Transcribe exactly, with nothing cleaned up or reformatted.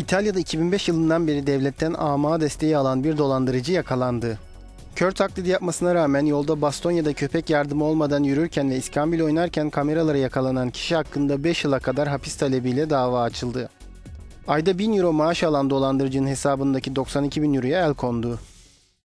İtalya'da iki bin beş yılından beri devletten ama desteği alan bir dolandırıcı yakalandı. Kör taklidi yapmasına rağmen yolda baston ya da köpek yardımı olmadan yürürken ve iskambil oynarken kameralara yakalanan kişi hakkında beş yıla kadar hapis talebiyle dava açıldı. Ayda bin euro maaş alan dolandırıcının hesabındaki doksan iki bin euroya el kondu.